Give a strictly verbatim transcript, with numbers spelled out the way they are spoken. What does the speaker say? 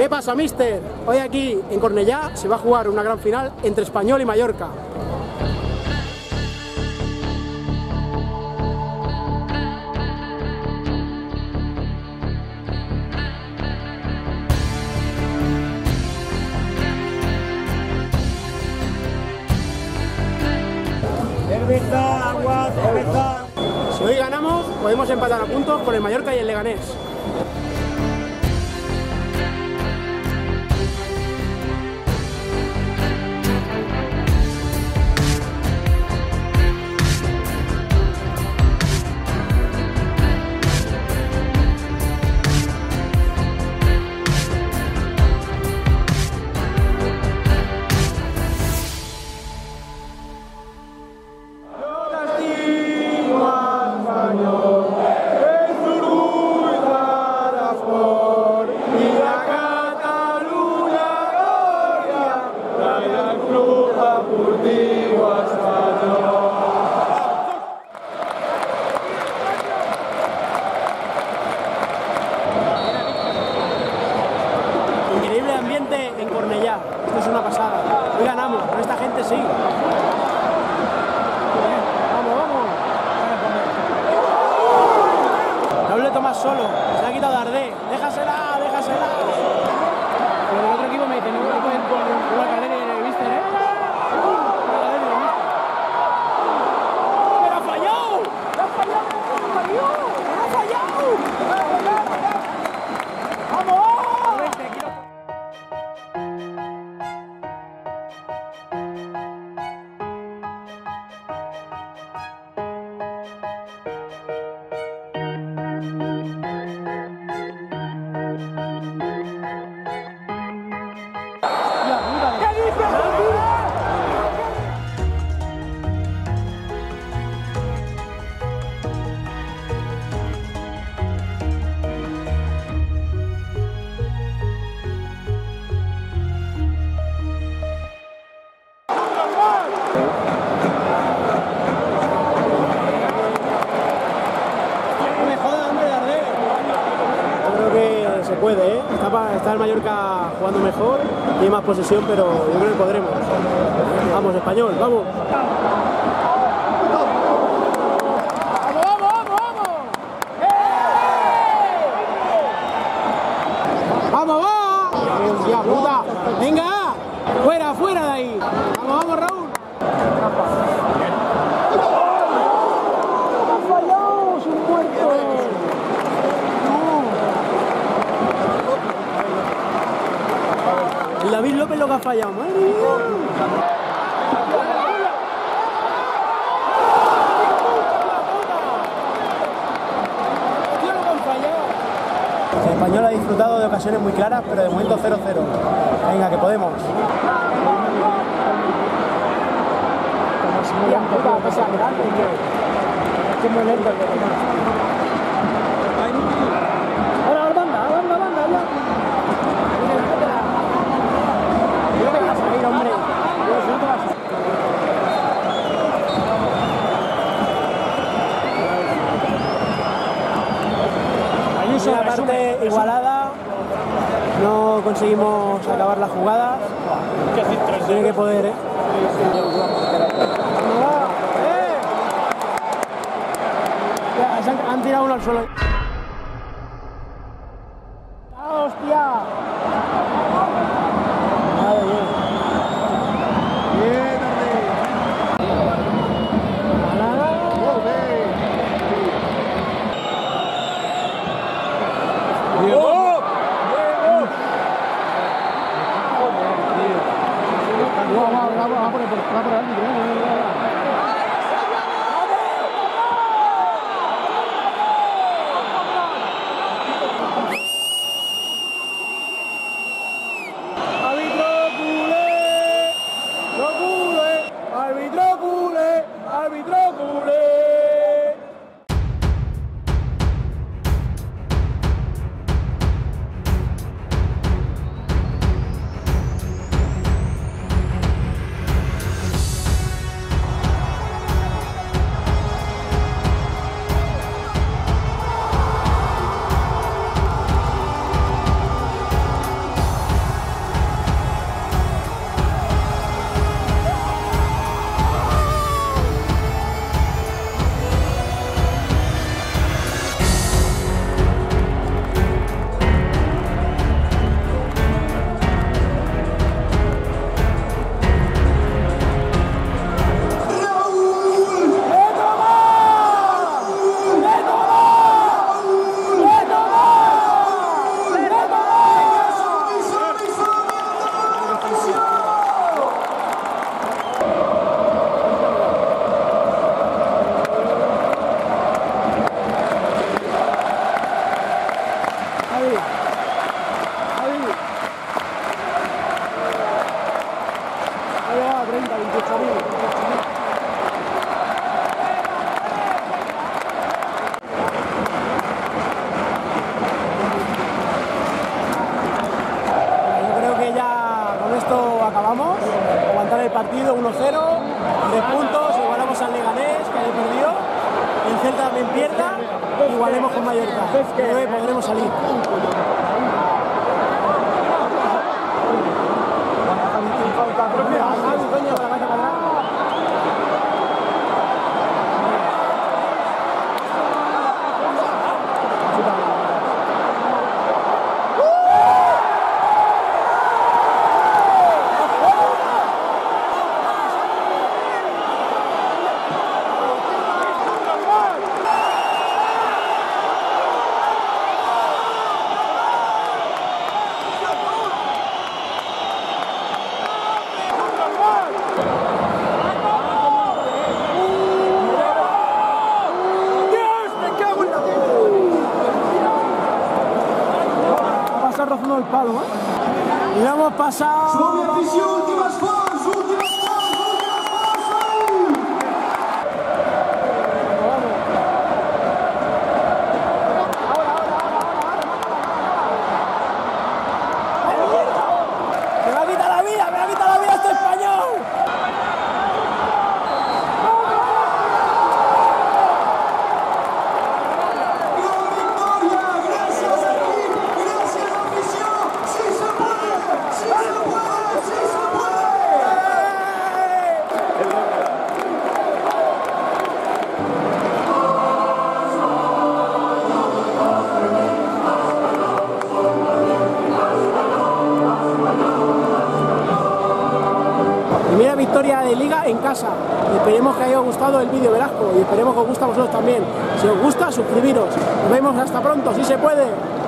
¿Qué pasa, mister? Hoy aquí en Cornellá se va a jugar una gran final entre Espanyol y Mallorca. Cerveza, agua, cerveza. Si hoy ganamos, podemos empatar a puntos con el Mallorca y el Leganés. Increíble ambiente en Cornellá, esto es una pasada. Hoy ganamos, con esta gente sí. Vamos, vamos. No le tomas solo, se ha quitado Dardé. Déjasela, déjasela. Pero el otro equipo me dice, no me pueden con una cadena y el mister, ¿eh? Se puede, ¿eh? Está, está el Mallorca jugando mejor, tiene más posesión, pero yo creo que podremos. Vamos, Espanyol, vamos. ¡Vamos, vamos, vamos! ¡Eh! ¡Vamos, va! ¡Ya, puta! ¡Venga! ¡Fuera, fuera de ahí! ¡Vamos, vamos, Raúl! David López lo que ha fallado, madre mía. El Espanyol ha disfrutado de ocasiones muy claras, pero de momento cero cero. Venga, que podemos. Una parte igualada, no conseguimos acabar las jugadas, tiene que poder, ¿eh? Han tirado uno al suelo. ¡Hostia! partido, uno cero, de puntos, igualamos al Leganés, que ayer perdió, el Celta también pierda, igualemos con Mallorca, que podremos salir. El palo, ¿eh? Y lo hemos pasado. Sobre afición, últimas cosas, últimas cosas, últimas cosas. Me va a quitar la vida, me va a quitar la vida este español. Primera victoria de Liga en casa. Esperemos que haya gustado el vídeo, Velasco, y esperemos que os guste a vosotros también. Si os gusta, suscribiros. Nos vemos hasta pronto, si se puede.